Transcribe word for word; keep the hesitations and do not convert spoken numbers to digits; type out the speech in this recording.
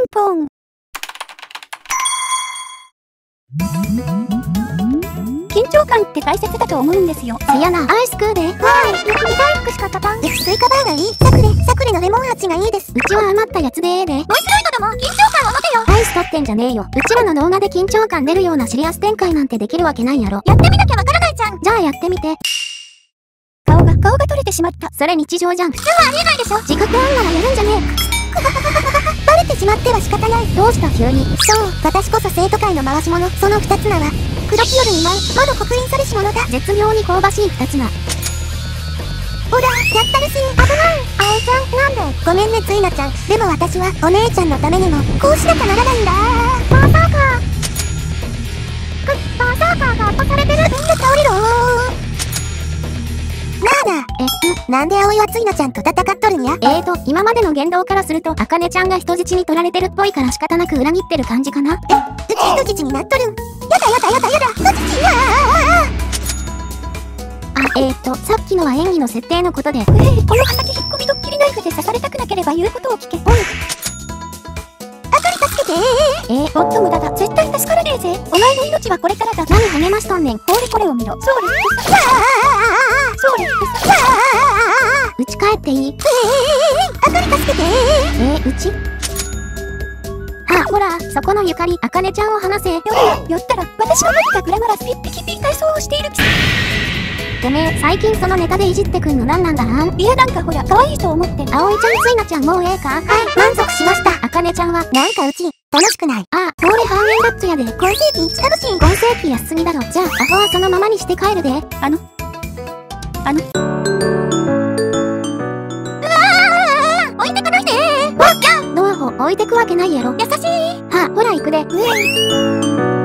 ンポン。緊張感って大切だと思うんですよ。あ、嫌な。アイス食うで。わーい。大福しか立たん。スイカバーがいい。サクレ、サクレのレモン味がいいです。うちは余ったやつでーで。おいしいのでも緊張感を持てよ。アイス立ってんじゃねえよ。うちらの動画で緊張感出るようなシリアス展開なんてできるわけないやろ。やってみなきゃわからないじゃん。じゃあやってみて。顔が、顔が取れてしまった。それ日常じゃん。普通はありえないでしょ。自覚あんならやるんじゃねえ。バレてしまっては仕方ない。どうした急に。そう、私こそ生徒会の回し者。その二つ名は、黒きよるにまい、まだ刻印されし者だ。絶妙に香ばしい二つな。ほら、やったるし、危ない。あえちゃん、なんで？ごめんね、ついなちゃん。でも私は、お姉ちゃんのためにも、こうしなきゃならないんだ。バーサーカー。バーサーカーが圧倒されてる。みんな倒れろ。なあな。え、なんで葵はついなちゃんと戦っとるんや？えーと、今までの言動からすると、あかねちゃんが人質に取られてるっぽいから仕方なく裏切ってる感じかな。え、うち人質になっとるん。やだやだやだやだ、あ、えーと、さっきのは演技の設定のことで、えー、この刃先引っ込みドッキリナイフで刺されたくなければ言うことを聞け。おい、あかり助けてー。えー、おっと無駄だ。絶対助からねえぜ。お前の命はこれからだ。何励ましとんねん。これこれを見ろ。そうです。そうです。うち帰っていい？あかり助けてー。えー、うちほら、そこのゆかり、あかねちゃんを話せ。よ、よったら、私が持ったグラマラスピッピキピン体操をしている。てめえ、最近そのネタでいじってくんのなんなんだらん。いや、なんかほら、可愛いと思ってる。あおいちゃん、ついなちゃん、もうええか？はい、満足しました。あかねちゃんは、なんかうち、楽しくない。ああ、これ半円だっつやで。今世紀一楽しい。今世紀安すぎだろ。じゃあ、アホはそのままにして帰るで。あの、あの、うわー、置いてかないでー。わっ、置いてくわけないやろ。優しい。はあ、ほら行くで。